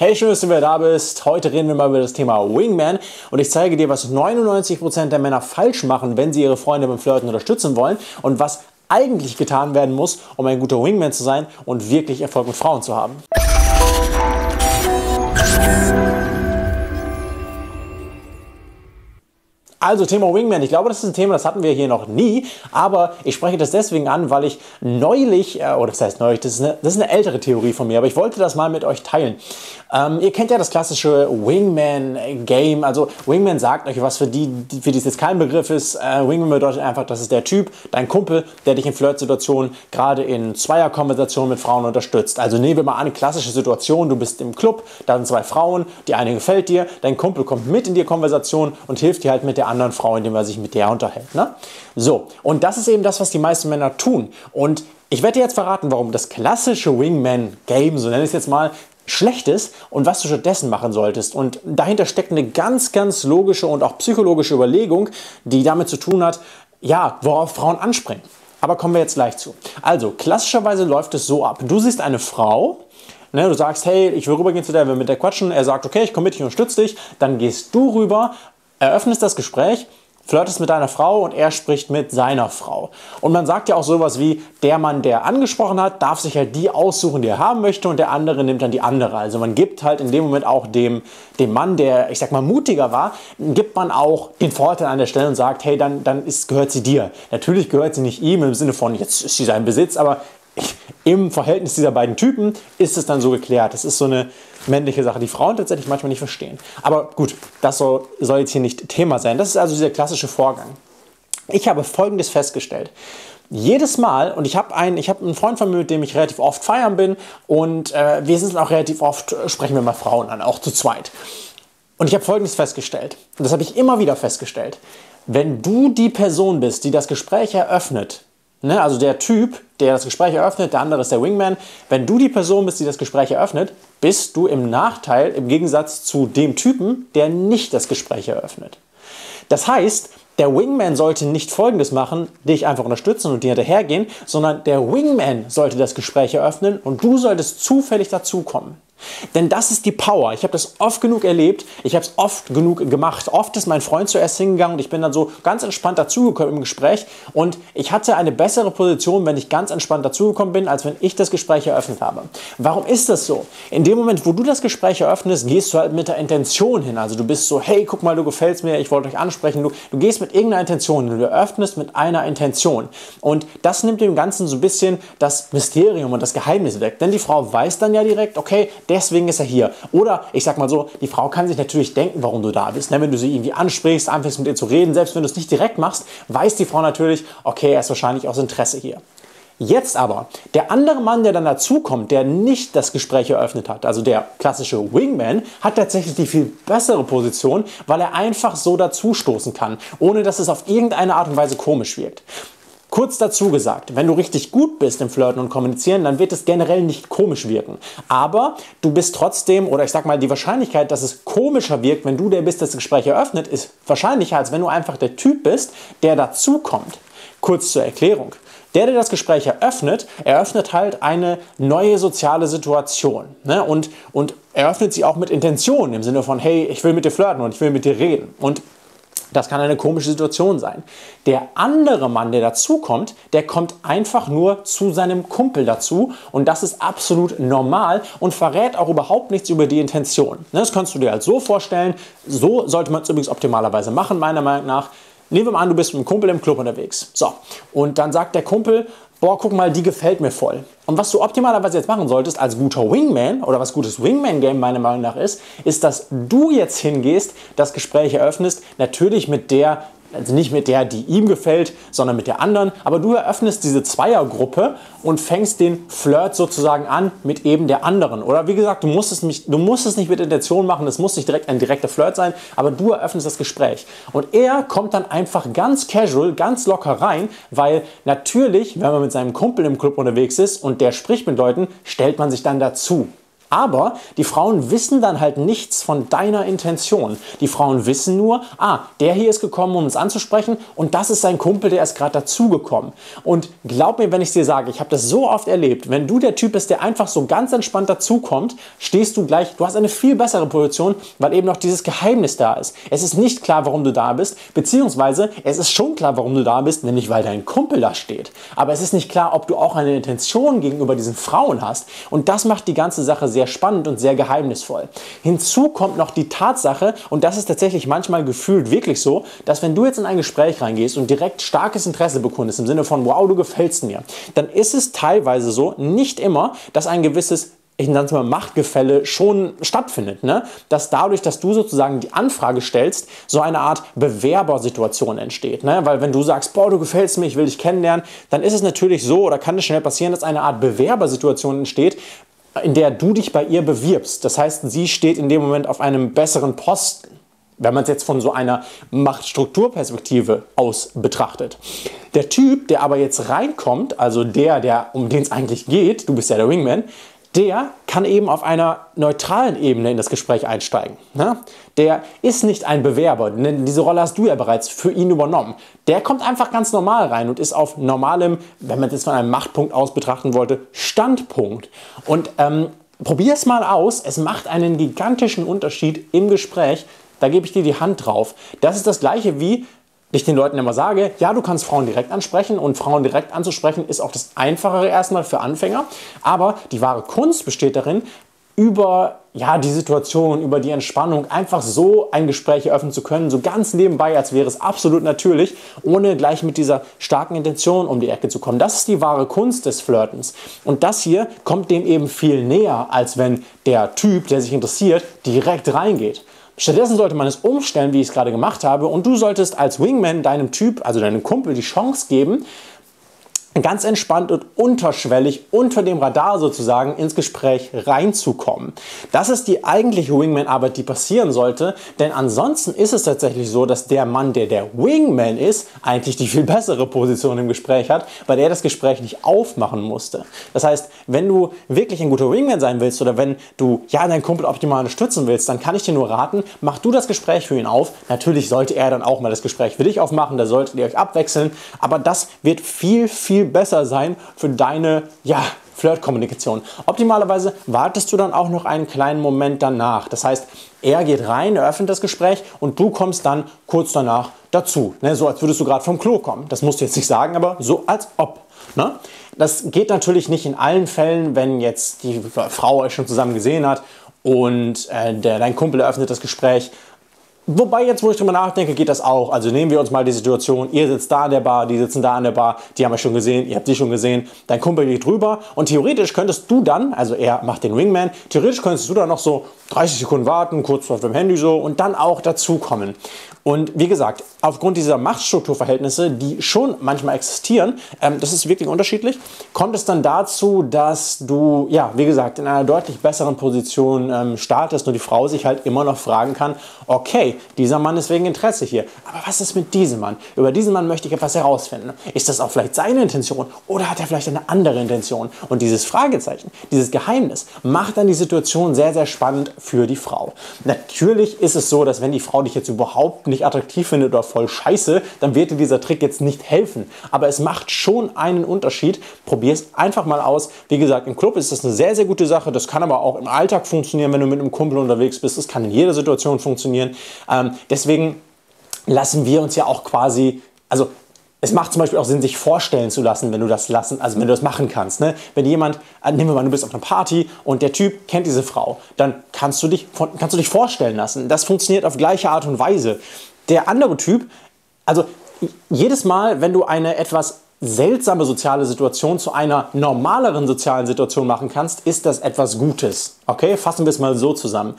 Hey, schön, dass du wieder da bist. Heute reden wir mal über das Thema Wingman und ich zeige dir, was 99% der Männer falsch machen, wenn sie ihre Freunde beim Flirten unterstützen wollen und was eigentlich getan werden muss, um ein guter Wingman zu sein und wirklich Erfolg mit Frauen zu haben. Also Thema Wingman, ich glaube, das ist ein Thema, das hatten wir hier noch nie, aber ich spreche das deswegen an, weil ich neulich, das ist eine ältere Theorie von mir, aber ich wollte das mal mit euch teilen. Ihr kennt ja das klassische Wingman-Game, also Wingman sagt euch was, für die es jetzt kein Begriff ist. Wingman bedeutet einfach, das ist der Typ, dein Kumpel, der dich in Flirtsituationen, gerade in Zweierkonversationen mit Frauen unterstützt. Also nehmen wir mal an, klassische Situation, du bist im Club, da sind zwei Frauen, die eine gefällt dir, dein Kumpel kommt mit in die Konversation und hilft dir halt mit der anderen Frau, indem er sich mit der unterhält. Ne? So, und das ist eben das, was die meisten Männer tun. Und ich werde dir jetzt verraten, warum das klassische Wingman-Game, so nenne ich es jetzt mal, schlecht ist und was du stattdessen machen solltest. Und dahinter steckt eine ganz, ganz logische und auch psychologische Überlegung, die damit zu tun hat, ja, worauf Frauen anspringen. Aber kommen wir jetzt gleich zu. Also, klassischerweise läuft es so ab. Du siehst eine Frau, ne, du sagst, hey, ich will rübergehen zu der, will mit der quatschen. Er sagt, okay, ich komme mit, ich unterstütze dich. Dann gehst du rüber, eröffnest das Gespräch, flirtest mit deiner Frau und er spricht mit seiner Frau. Und man sagt ja auch sowas wie, der Mann, der angesprochen hat, darf sich halt die aussuchen, die er haben möchte und der andere nimmt dann die andere. Also man gibt halt in dem Moment auch dem Mann, der, ich sag mal, mutiger war, gibt man auch den Vorteil an der Stelle und sagt, hey, gehört sie dir. Natürlich gehört sie nicht ihm im Sinne von, jetzt ist sie sein Besitz, aber im Verhältnis dieser beiden Typen ist es dann so geklärt. Das ist so eine männliche Sache, die Frauen tatsächlich manchmal nicht verstehen. Aber gut, das soll jetzt hier nicht Thema sein. Das ist also dieser klassische Vorgang. Ich habe Folgendes festgestellt. Jedes Mal, und ich habe einen Freund von mir, mit dem ich relativ oft feiern bin, und wir sind auch relativ oft, sprechen wir mal Frauen an, auch zu zweit. Und ich habe Folgendes festgestellt, und das habe ich immer wieder festgestellt. Wenn du die Person bist, die das Gespräch eröffnet, ne, also der Typ, der das Gespräch eröffnet, der andere ist der Wingman. Wenn du die Person bist, die das Gespräch eröffnet, bist du im Nachteil im Gegensatz zu dem Typen, der nicht das Gespräch eröffnet. Das heißt, der Wingman sollte nicht Folgendes machen, dich einfach unterstützen und dir hinterhergehen, sondern der Wingman sollte das Gespräch eröffnen und du solltest zufällig dazukommen. Denn das ist die Power. Ich habe das oft genug erlebt, ich habe es oft genug gemacht. Oft ist mein Freund zuerst hingegangen und ich bin dann so ganz entspannt dazugekommen im Gespräch und ich hatte eine bessere Position, wenn ich ganz entspannt dazugekommen bin, als wenn ich das Gespräch eröffnet habe. Warum ist das so? In dem Moment, wo du das Gespräch eröffnest, gehst du halt mit der Intention hin. Also du bist so, hey, guck mal, du gefällst mir, ich wollte euch ansprechen. Du gehst mit irgendeiner Intention hin, du eröffnest mit einer Intention. Und das nimmt dem Ganzen so ein bisschen das Mysterium und das Geheimnis weg. Denn die Frau weiß dann ja direkt, okay, deswegen ist er hier. Oder, ich sag mal so, die Frau kann sich natürlich denken, warum du da bist. Wenn du sie irgendwie ansprichst, anfängst mit ihr zu reden, selbst wenn du es nicht direkt machst, weiß die Frau natürlich, okay, er ist wahrscheinlich aus Interesse hier. Jetzt aber, der andere Mann, der dann dazukommt, der nicht das Gespräch eröffnet hat, also der klassische Wingman, hat tatsächlich die viel bessere Position, weil er einfach so dazustoßen kann, ohne dass es auf irgendeine Art und Weise komisch wirkt. Kurz dazu gesagt, wenn du richtig gut bist im Flirten und Kommunizieren, dann wird es generell nicht komisch wirken. Aber du bist trotzdem, oder ich sag mal, die Wahrscheinlichkeit, dass es komischer wirkt, wenn du der bist, das Gespräch eröffnet, ist wahrscheinlicher, als wenn du einfach der Typ bist, der dazukommt. Kurz zur Erklärung. Der das Gespräch eröffnet halt eine neue soziale Situation, ne? Und eröffnet sie auch mit Intention, im Sinne von, hey, ich will mit dir flirten und ich will mit dir reden. Und das kann eine komische Situation sein. Der andere Mann, der dazukommt, der kommt einfach nur zu seinem Kumpel dazu und das ist absolut normal und verrät auch überhaupt nichts über die Intention. Das kannst du dir halt so vorstellen, so sollte man es übrigens optimalerweise machen, meiner Meinung nach. Nehmen wir mal an, du bist mit einem Kumpel im Club unterwegs. So, und dann sagt der Kumpel, boah, guck mal, die gefällt mir voll. Und was du optimalerweise jetzt machen solltest als guter Wingman oder was gutes Wingman-Game meiner Meinung nach ist, dass du jetzt hingehst, das Gespräch eröffnest, natürlich mit der, also nicht mit der, die ihm gefällt, sondern mit der anderen, aber du eröffnest diese Zweiergruppe und fängst den Flirt sozusagen an mit eben der anderen. Oder wie gesagt, du musst es nicht mit Intention machen, es muss nicht direkt ein direkter Flirt sein, aber du eröffnest das Gespräch. Und er kommt dann einfach ganz casual, ganz locker rein, weil natürlich, wenn man mit seinem Kumpel im Club unterwegs ist und der spricht mit Leuten, stellt man sich dann dazu. Aber die Frauen wissen dann halt nichts von deiner Intention. Die Frauen wissen nur, ah, der hier ist gekommen, um uns anzusprechen und das ist sein Kumpel, der ist gerade dazugekommen. Und glaub mir, wenn ich dir sage, ich habe das so oft erlebt, wenn du der Typ bist, der einfach so ganz entspannt dazukommt, stehst du gleich, du hast eine viel bessere Position, weil eben noch dieses Geheimnis da ist. Es ist nicht klar, warum du da bist, beziehungsweise es ist schon klar, warum du da bist, nämlich weil dein Kumpel da steht. Aber es ist nicht klar, ob du auch eine Intention gegenüber diesen Frauen hast und das macht die ganze Sache sehr spannend und sehr geheimnisvoll. Hinzu kommt noch die Tatsache, und das ist tatsächlich manchmal gefühlt wirklich so, dass wenn du jetzt in ein Gespräch reingehst und direkt starkes Interesse bekundest, im Sinne von, wow, du gefällst mir, dann ist es teilweise so, nicht immer, dass ein gewisses, ich nenne es mal Machtgefälle, schon stattfindet, ne? Dass dadurch, dass du sozusagen die Anfrage stellst, so eine Art Bewerbersituation entsteht, ne? Weil wenn du sagst, boah, du gefällst mir, ich will dich kennenlernen, dann ist es natürlich so, oder kann es schnell passieren, dass eine Art Bewerbersituation entsteht, in der du dich bei ihr bewirbst. Das heißt, sie steht in dem Moment auf einem besseren Posten, wenn man es jetzt von so einer Machtstrukturperspektive aus betrachtet. Der Typ, der aber jetzt reinkommt, also der um den es eigentlich geht, du bist ja der Wingman, der kann eben auf einer neutralen Ebene in das Gespräch einsteigen. Ne? Der ist nicht ein Bewerber, denn diese Rolle hast du ja bereits für ihn übernommen. Der kommt einfach ganz normal rein und ist auf normalem, wenn man es jetzt von einem Machtpunkt aus betrachten wollte, Standpunkt. Und probier es mal aus, es macht einen gigantischen Unterschied im Gespräch. Da gebe ich dir die Hand drauf. Das ist das Gleiche wie ich den Leuten immer sage, ja, du kannst Frauen direkt ansprechen und Frauen direkt anzusprechen ist auch das Einfachere erstmal für Anfänger, aber die wahre Kunst besteht darin, über die Situation, über die Entspannung einfach so ein Gespräch eröffnen zu können, so ganz nebenbei, als wäre es absolut natürlich, ohne gleich mit dieser starken Intention um die Ecke zu kommen. Das ist die wahre Kunst des Flirtens. Und das hier kommt dem eben viel näher, als wenn der Typ, der sich interessiert, direkt reingeht. Stattdessen sollte man es umstellen, wie ich es gerade gemacht habe, und du solltest als Wingman deinem Typ, also deinem Kumpel, die Chance geben, ganz entspannt und unterschwellig, unter dem Radar sozusagen, ins Gespräch reinzukommen. Das ist die eigentliche Wingman-Arbeit, die passieren sollte, denn ansonsten ist es tatsächlich so, dass der Mann, der der Wingman ist, eigentlich die viel bessere Position im Gespräch hat, weil der das Gespräch nicht aufmachen musste. Das heißt, wenn du wirklich ein guter Wingman sein willst oder wenn du deinen Kumpel optimal unterstützen willst, dann kann ich dir nur raten, mach du das Gespräch für ihn auf. Natürlich sollte er dann auch mal das Gespräch für dich aufmachen, da solltet ihr euch abwechseln, aber das wird viel, viel besser sein für deine, Flirtkommunikation. Optimalerweise wartest du dann auch noch einen kleinen Moment danach. Das heißt, er geht rein, eröffnet das Gespräch und du kommst dann kurz danach dazu. Ne? So als würdest du gerade vom Klo kommen. Das musst du jetzt nicht sagen, aber so als ob. Ne? Das geht natürlich nicht in allen Fällen, wenn jetzt die Frau euch schon zusammen gesehen hat und dein Kumpel eröffnet das Gespräch. Wobei, jetzt wo ich drüber nachdenke, geht das auch. Also nehmen wir uns mal die Situation, ihr sitzt da an der Bar, die sitzen da an der Bar, die haben wir schon gesehen, ihr habt die schon gesehen, dein Kumpel geht rüber und theoretisch könntest du dann, also er macht den Wingman, theoretisch könntest du dann noch so 30 Sekunden warten, kurz auf dem Handy so und dann auch dazukommen. Und wie gesagt, aufgrund dieser Machtstrukturverhältnisse, die schon manchmal existieren, das ist wirklich unterschiedlich, kommt es dann dazu, dass du, wie gesagt, in einer deutlich besseren Position startest und die Frau sich halt immer noch fragen kann, okay, dieser Mann ist wegen Interesse hier, aber was ist mit diesem Mann? Über diesen Mann möchte ich etwas herausfinden. Ist das auch vielleicht seine Intention oder hat er vielleicht eine andere Intention? Und dieses Fragezeichen, dieses Geheimnis, macht dann die Situation sehr, sehr spannend für die Frau. Natürlich ist es so, dass wenn die Frau dich jetzt überhaupt nicht attraktiv findet oder voll scheiße, dann wird dir dieser Trick jetzt nicht helfen. Aber es macht schon einen Unterschied. Probier es einfach mal aus. Wie gesagt, im Club ist das eine sehr, sehr gute Sache. Das kann aber auch im Alltag funktionieren, wenn du mit einem Kumpel unterwegs bist. Das kann in jeder Situation funktionieren. Deswegen lassen wir uns ja auch quasi, also es macht zum Beispiel auch Sinn, sich vorstellen zu lassen, wenn du das machen kannst. Ne? Wenn jemand, nehmen wir mal, du bist auf einer Party und der Typ kennt diese Frau, dann kannst du dich vorstellen lassen. Das funktioniert auf gleiche Art und Weise. Der andere Typ, also jedes Mal, wenn du eine etwas seltsame soziale Situation zu einer normaleren sozialen Situation machen kannst, ist das etwas Gutes. Okay, fassen wir es mal so zusammen.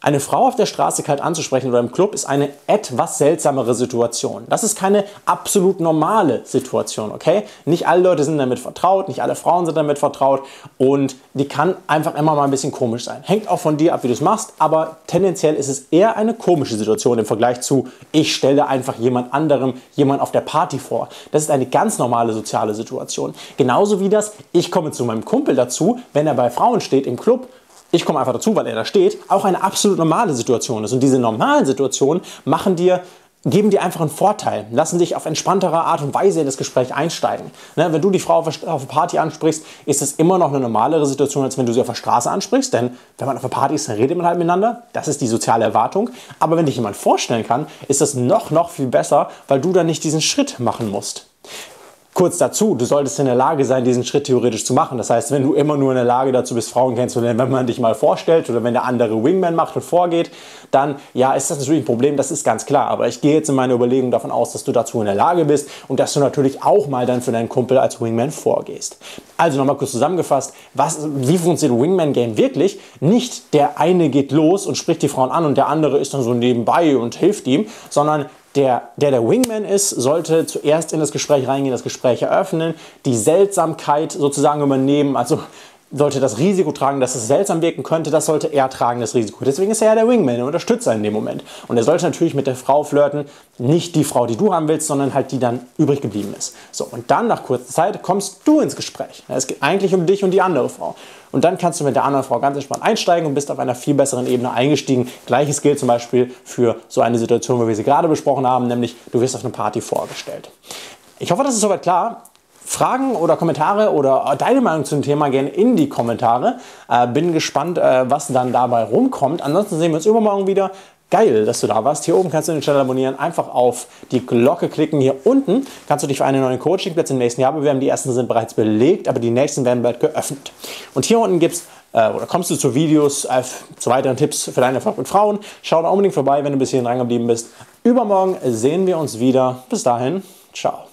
Eine Frau auf der Straße kalt anzusprechen oder im Club ist eine etwas seltsamere Situation. Das ist keine absolut normale Situation, okay? Nicht alle Leute sind damit vertraut, nicht alle Frauen sind damit vertraut und die kann einfach immer mal ein bisschen komisch sein. Hängt auch von dir ab, wie du es machst, aber tendenziell ist es eher eine komische Situation im Vergleich zu, ich stelle einfach jemand anderem, jemand auf der Party vor. Das ist eine ganz normale soziale Situation. Genauso wie das, ich komme zu meinem Kumpel dazu, wenn er bei Frauen steht im Club, ich komme einfach dazu, weil er da steht, auch eine absolut normale Situation ist. Und diese normalen Situationen geben dir einfach einen Vorteil, lassen dich auf entspanntere Art und Weise in das Gespräch einsteigen. Ne, wenn du die Frau auf einer Party ansprichst, ist es immer noch eine normalere Situation, als wenn du sie auf der Straße ansprichst, denn wenn man auf einer Party ist, dann redet man halt miteinander, das ist die soziale Erwartung, aber wenn dich jemand vorstellen kann, ist das noch viel besser, weil du dann nicht diesen Schritt machen musst. Kurz dazu, du solltest in der Lage sein, diesen Schritt theoretisch zu machen. Das heißt, wenn du immer nur in der Lage dazu bist, Frauen kennenzulernen, wenn man dich mal vorstellt oder wenn der andere Wingman macht und vorgeht, dann ja, ist das natürlich ein Problem, das ist ganz klar. Aber ich gehe jetzt in meiner Überlegung davon aus, dass du dazu in der Lage bist und dass du natürlich auch mal dann für deinen Kumpel als Wingman vorgehst. Also nochmal kurz zusammengefasst, wie funktioniert Wingman-Game wirklich? Nicht der eine geht los und spricht die Frauen an und der andere ist dann so nebenbei und hilft ihm, sondern der Wingman ist, sollte zuerst in das Gespräch reingehen, das Gespräch eröffnen, die Seltsamkeit sozusagen übernehmen, also sollte das Risiko tragen, dass es seltsam wirken könnte, das sollte er tragen, das Risiko. Deswegen ist er ja der Wingman, der Unterstützer in dem Moment. Und er sollte natürlich mit der Frau flirten, nicht die Frau, die du haben willst, sondern halt die dann übrig geblieben ist. So, und dann nach kurzer Zeit kommst du ins Gespräch. Es geht eigentlich um dich und die andere Frau. Und dann kannst du mit der anderen Frau ganz entspannt einsteigen und bist auf einer viel besseren Ebene eingestiegen. Gleiches gilt zum Beispiel für so eine Situation, wie wir sie gerade besprochen haben, nämlich du wirst auf eine Party vorgestellt. Ich hoffe, das ist soweit klar. Fragen oder Kommentare oder deine Meinung zum Thema gerne in die Kommentare. Bin gespannt, was dann dabei rumkommt. Ansonsten sehen wir uns übermorgen wieder. Geil, dass du da warst. Hier oben kannst du den Channel abonnieren. Einfach auf die Glocke klicken. Hier unten kannst du dich für einen neuen Coachingplatz im nächsten Jahr bewerben. Die ersten sind bereits belegt, aber die nächsten werden bald geöffnet. Und hier unten gibt's oder kommst du zu Videos, zu weiteren Tipps für deinen Erfolg mit Frauen. Schau da unbedingt vorbei, wenn du bis hierhin dran geblieben bist. Übermorgen sehen wir uns wieder. Bis dahin, ciao.